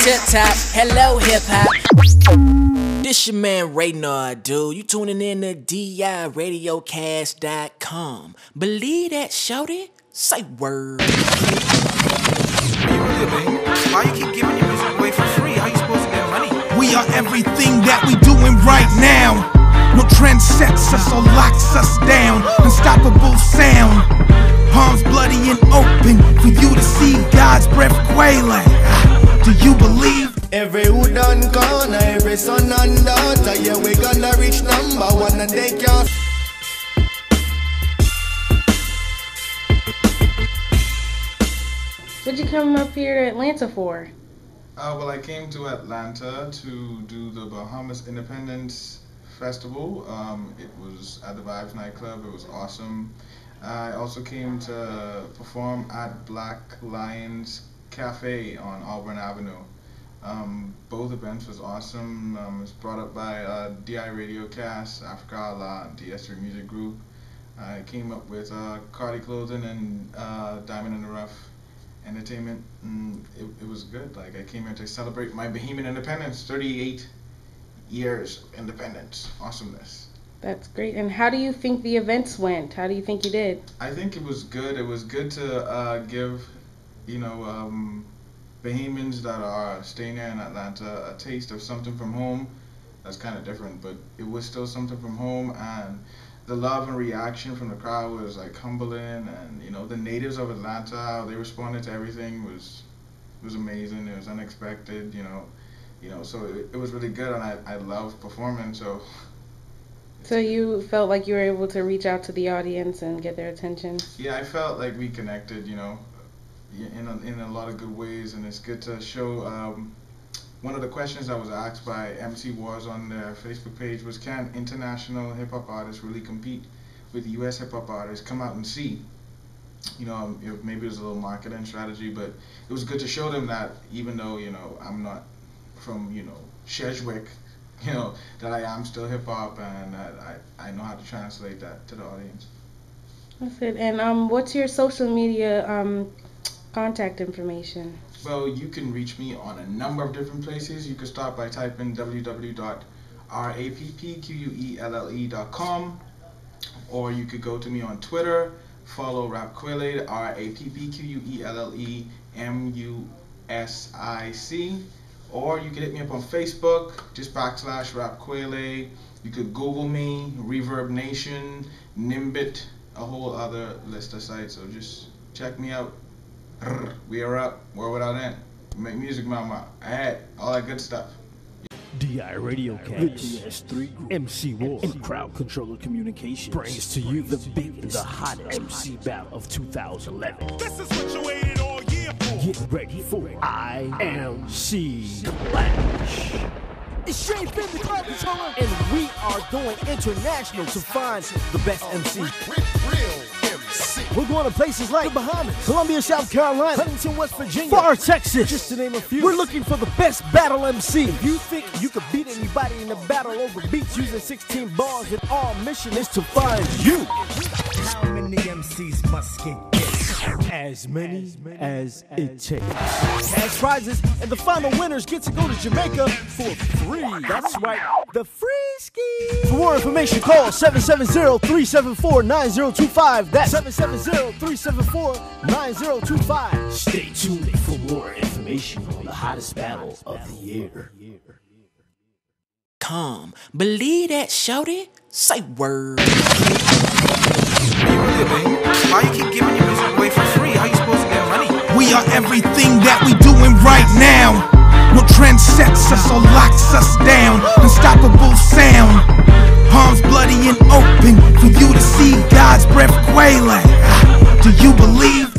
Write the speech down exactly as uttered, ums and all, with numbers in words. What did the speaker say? Tip top, hello hip hop. This your man Raynard, dude. You tuning in to D I Radio Cast dot com. Believe that, shouty? Say word. Hey, really, man. Why you keep giving your music away for free? How you supposed to get money? We are everything that we doing right now. No trend sets us or locks us down. Unstoppable sound. Palms bloody and open for you to see God's breath quailing. Do you believe? Every hood and corner, every son and daughter, yeah, we gonna reach number one and they can't. What'd you come up here to Atlanta for? Uh, well, I came to Atlanta to do the Bahamas Independence Festival. Um, it was at the Vibes Nightclub. It was awesome. I also came to perform at Black Lions Cafe on Auburn Avenue. Um, both events was awesome. Um, it was brought up by uh, D I RadioCast, RAPPQuelle, D S three Music Group. I came up with uh, Cardi Clothing and uh, Diamond in the Rough Entertainment. And it, it was good. Like, I came here to celebrate my Bahamian independence, thirty-eight. Years of independence, awesomeness. That's great. And how do you think the events went? How do you think you did? I think it was good. It was good to uh, give, you know, um, Bahamians that are staying here in Atlanta a taste of something from home. That's kind of different, but it was still something from home. And the love and reaction from the crowd was like humbling. And you know, the natives of Atlanta, how they responded to everything was was amazing. It was unexpected. You know. You know, so it, it was really good, and I, I love performing, so... So you felt like you were able to reach out to the audience and get their attention? Yeah, I felt like we connected, you know, in a, in a lot of good ways, and it's good to show... Um, one of the questions that was asked by M C Wars on their Facebook page was, can international hip-hop artists really compete with U S hip-hop artists? Come out and see. You know, maybe it was a little marketing strategy, but it was good to show them that, even though, you know, I'm not... from, you know, Sedgwick, you know, that I am still hip-hop and I, I, I know how to translate that to the audience. That's it. And um, what's your social media um, contact information? Well, you can reach me on a number of different places. You can start by typing w w w dot rappquelle dot com, or you could go to me on Twitter, follow RAPPQuelle, R A P P Q U E L L E M U S I C. Or you can hit me up on Facebook, just backslash RAPPQuelle. You could Google me, Reverb Nation, Nimbit, a whole other list of sites. So just check me out. We are up. We're without end. We make music, mama. Hey, all that good stuff. D I RadioCast, D S three Group, M C Wars, and Crowd Controller Communications brings to you the biggest, the hottest M C battle of two thousand eleven. This is what you waited on. Get ready for I M C Clash. It's Shane Finn, the Crowd Controller, and we are going international to find the best M C. We're going to places like the Bahamas, Columbia, South Carolina, Huntington, West Virginia, Far, Texas, just to name a few. We're looking for the best battle M C. If you think you could beat anybody in a battle over beats using sixteen bars, and our mission is to find you. How many M Cs must get? As many, as many as it takes. Cash prizes, and the final winners get to go to Jamaica for free. That's right, the free ski. For more information, call seven seven zero, three seven four, nine zero two five. That's seven seven zero, three seven four, nine zero two five. Stay tuned for more information on the hottest battle of the year. Come, believe that, shouty? Say word. Why you keep giving your music away for free? How you supposed to get money? We are everything that we doing right now. No trend sets us or locks us down. Unstoppable sound. Palms bloody and open for you to see God's breath quailing. Do you believe?